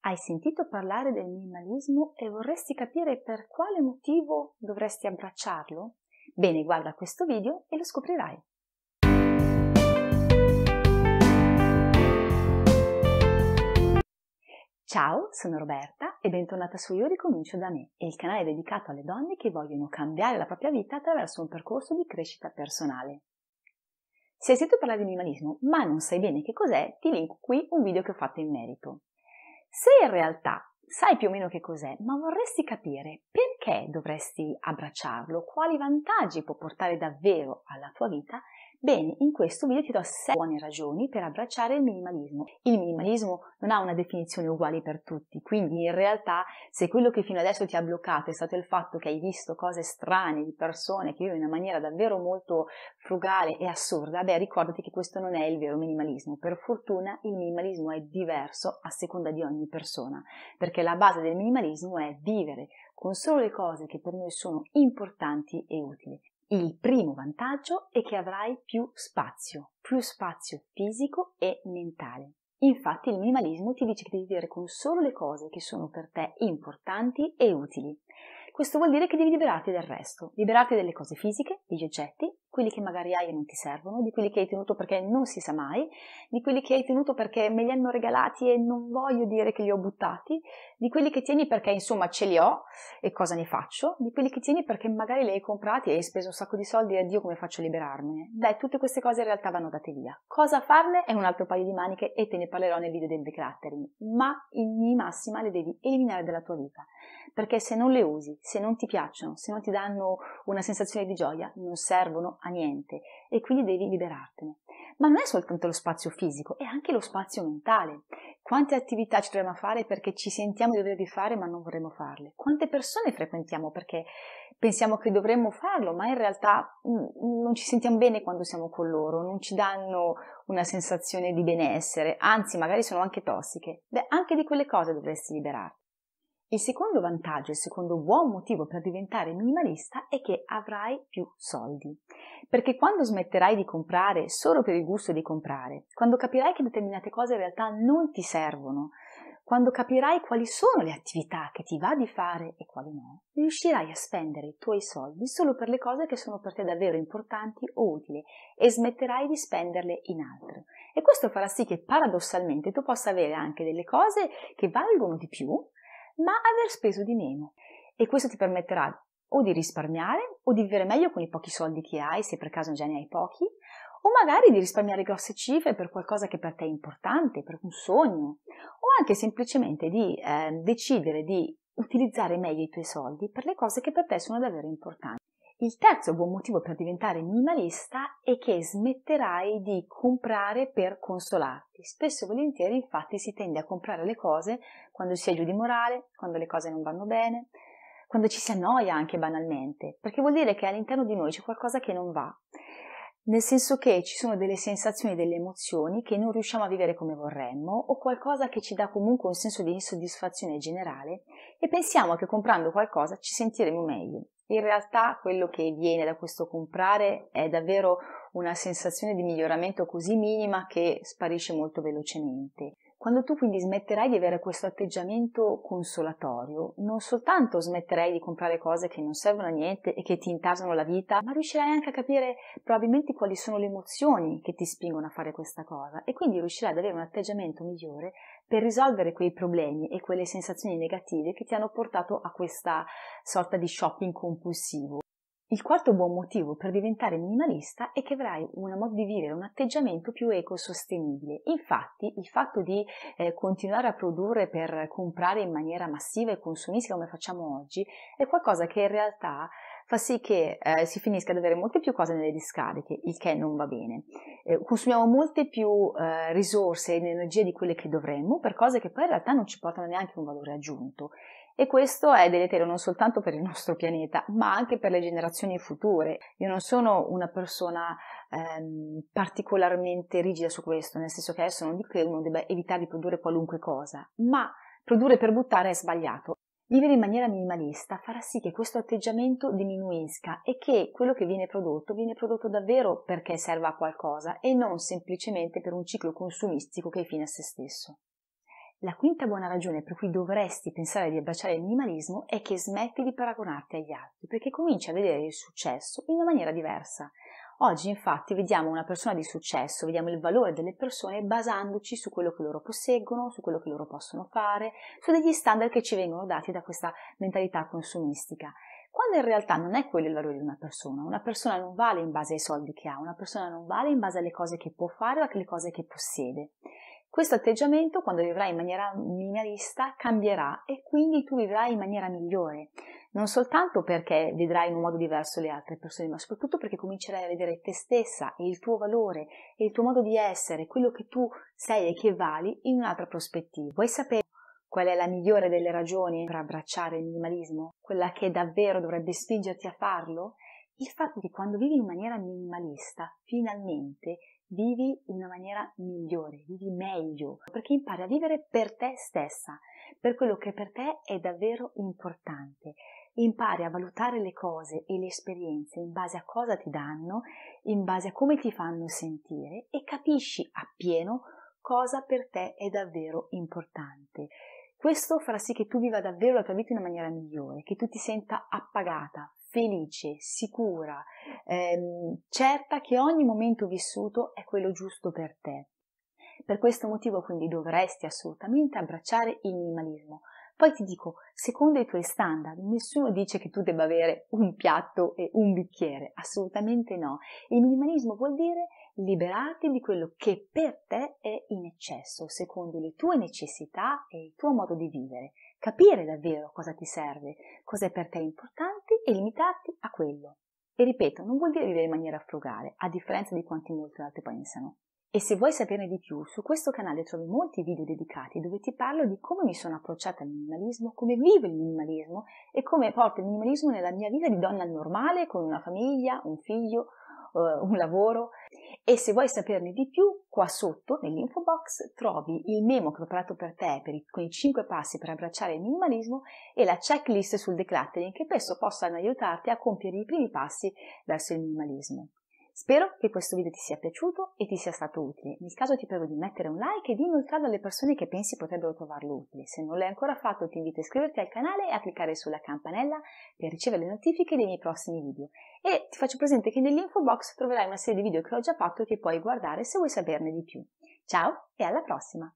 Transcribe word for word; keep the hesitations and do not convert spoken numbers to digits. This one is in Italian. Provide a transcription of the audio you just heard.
Hai sentito parlare del minimalismo e vorresti capire per quale motivo dovresti abbracciarlo? Bene, guarda questo video e lo scoprirai! Ciao, sono Roberta e bentornata su Io Ricomincio da me, il canale dedicato alle donne che vogliono cambiare la propria vita attraverso un percorso di crescita personale. Se hai sentito parlare di minimalismo ma non sai bene che cos'è, ti linko qui un video che ho fatto in merito. Se in realtà sai più o meno che cos'è, ma vorresti capire perché dovresti abbracciarlo, quali vantaggi può portare davvero alla tua vita, bene, in questo video ti do sei buone ragioni per abbracciare il minimalismo. Il minimalismo non ha una definizione uguale per tutti, quindi in realtà se quello che fino adesso ti ha bloccato è stato il fatto che hai visto cose strane di persone che vivono in una maniera davvero molto frugale e assurda, beh, ricordati che questo non è il vero minimalismo. Per fortuna il minimalismo è diverso a seconda di ogni persona, perché la base del minimalismo è vivere con solo le cose che per noi sono importanti e utili. Il primo vantaggio è che avrai più spazio, più spazio fisico e mentale. Infatti il minimalismo ti dice che devi vivere con solo le cose che sono per te importanti e utili. Questo vuol dire che devi liberarti del resto, liberarti delle cose fisiche, degli oggetti, quelli che magari hai e non ti servono, di quelli che hai tenuto perché non si sa mai, di quelli che hai tenuto perché me li hanno regalati e non voglio dire che li ho buttati, di quelli che tieni perché insomma ce li ho e cosa ne faccio, di quelli che tieni perché magari li hai comprati e hai speso un sacco di soldi e addio come faccio a liberarmene. Beh, tutte queste cose in realtà vanno date via. Cosa farne è un altro paio di maniche e te ne parlerò nel video del decluttering, ma in linea massima le devi eliminare dalla tua vita, perché se non le usi, se non ti piacciono, se non ti danno una sensazione di gioia, non servono a niente e quindi devi liberartene. Ma non è soltanto lo spazio fisico, è anche lo spazio mentale. Quante attività ci troviamo a fare perché ci sentiamo di doverli fare ma non vorremmo farle? Quante persone frequentiamo perché pensiamo che dovremmo farlo ma in realtà non ci sentiamo bene quando siamo con loro, non ci danno una sensazione di benessere, anzi magari sono anche tossiche. Beh, anche di quelle cose dovresti liberarti. Il secondo vantaggio, il secondo buon motivo per diventare minimalista è che avrai più soldi, perché quando smetterai di comprare solo per il gusto di comprare, quando capirai che determinate cose in realtà non ti servono, quando capirai quali sono le attività che ti va di fare e quali no, riuscirai a spendere i tuoi soldi solo per le cose che sono per te davvero importanti o utili e smetterai di spenderle in altro. E questo farà sì che paradossalmente tu possa avere anche delle cose che valgono di più, ma aver speso di meno, e questo ti permetterà o di risparmiare o di vivere meglio con i pochi soldi che hai, se per caso già ne hai pochi, o magari di risparmiare grosse cifre per qualcosa che per te è importante, per un sogno, o anche semplicemente di eh, decidere di utilizzare meglio i tuoi soldi per le cose che per te sono davvero importanti. Il terzo buon motivo per diventare minimalista è che smetterai di comprare per consolarti. Spesso e volentieri infatti si tende a comprare le cose quando si è giù di morale, quando le cose non vanno bene, quando ci si annoia anche banalmente, perché vuol dire che all'interno di noi c'è qualcosa che non va. Nel senso che ci sono delle sensazioni, delle emozioni che non riusciamo a vivere come vorremmo o qualcosa che ci dà comunque un senso di insoddisfazione generale e pensiamo che comprando qualcosa ci sentiremo meglio. In realtà quello che viene da questo comprare è davvero una sensazione di miglioramento così minima che sparisce molto velocemente. Quando tu quindi smetterai di avere questo atteggiamento consolatorio, non soltanto smetterai di comprare cose che non servono a niente e che ti intasano la vita, ma riuscirai anche a capire probabilmente quali sono le emozioni che ti spingono a fare questa cosa e quindi riuscirai ad avere un atteggiamento migliore per risolvere quei problemi e quelle sensazioni negative che ti hanno portato a questa sorta di shopping compulsivo. Il quarto buon motivo per diventare minimalista è che avrai un modo di vivere, un atteggiamento più ecosostenibile. Infatti il fatto di eh, continuare a produrre per comprare in maniera massiva e consumistica come facciamo oggi è qualcosa che in realtà fa sì che eh, si finisca ad avere molte più cose nelle discariche, il che non va bene. Eh, consumiamo molte più eh, risorse ed energie di quelle che dovremmo per cose che poi in realtà non ci portano neanche un valore aggiunto. E questo è deleterio non soltanto per il nostro pianeta, ma anche per le generazioni future. Io non sono una persona ehm, particolarmente rigida su questo, nel senso che adesso non dico che uno debba evitare di produrre qualunque cosa, ma produrre per buttare è sbagliato. Vivere in maniera minimalista farà sì che questo atteggiamento diminuisca e che quello che viene prodotto viene prodotto davvero perché serva a qualcosa e non semplicemente per un ciclo consumistico che è fine a se stesso. La quinta buona ragione per cui dovresti pensare di abbracciare il minimalismo è che smetti di paragonarti agli altri, perché cominci a vedere il successo in una maniera diversa. Oggi infatti vediamo una persona di successo, vediamo il valore delle persone basandoci su quello che loro posseggono, su quello che loro possono fare, su degli standard che ci vengono dati da questa mentalità consumistica. Quando in realtà non è quello il valore di una persona, una persona non vale in base ai soldi che ha, una persona non vale in base alle cose che può fare o alle cose che possiede. Questo atteggiamento, quando vivrai in maniera minimalista, cambierà e quindi tu vivrai in maniera migliore, non soltanto perché vedrai in un modo diverso le altre persone, ma soprattutto perché comincerai a vedere te stessa e il tuo valore e il tuo modo di essere, quello che tu sei e che vali, in un'altra prospettiva. Vuoi sapere qual è la migliore delle ragioni per abbracciare il minimalismo? Quella che davvero dovrebbe spingerti a farlo? Il fatto che quando vivi in maniera minimalista, finalmente vivi in una maniera migliore, vivi meglio, perché impari a vivere per te stessa, per quello che per te è davvero importante. Impari a valutare le cose e le esperienze in base a cosa ti danno, in base a come ti fanno sentire, e capisci appieno cosa per te è davvero importante. Questo farà sì che tu viva davvero la tua vita in una maniera migliore, che tu ti senta appagata, felice, sicura, ehm, certa che ogni momento vissuto è quello giusto per te. Per questo motivo quindi dovresti assolutamente abbracciare il minimalismo. Poi ti dico, secondo i tuoi standard, nessuno dice che tu debba avere un piatto e un bicchiere, assolutamente no. Il minimalismo vuol dire liberarti di quello che per te è in eccesso, secondo le tue necessità e il tuo modo di vivere. Capire davvero cosa ti serve, cosa è per te importante e limitarti a quello. E ripeto, non vuol dire vivere in maniera frugale, a differenza di quanti molti altri pensano. E se vuoi saperne di più, su questo canale trovi molti video dedicati dove ti parlo di come mi sono approcciata al minimalismo, come vivo il minimalismo e come porto il minimalismo nella mia vita di donna normale, con una famiglia, un figlio, uh, un lavoro. E se vuoi saperne di più, qua sotto, nell'info box, trovi il memo che ho preparato per te per i, con i cinque passi per abbracciare il minimalismo e la checklist sul decluttering che penso possano aiutarti a compiere i primi passi verso il minimalismo. Spero che questo video ti sia piaciuto e ti sia stato utile. Nel caso ti prego di mettere un like e di inoltrarlo alle persone che pensi potrebbero trovarlo utile. Se non l'hai ancora fatto ti invito a iscriverti al canale e a cliccare sulla campanella per ricevere le notifiche dei miei prossimi video. E ti faccio presente che nell'info box troverai una serie di video che ho già fatto e che puoi guardare se vuoi saperne di più. Ciao e alla prossima!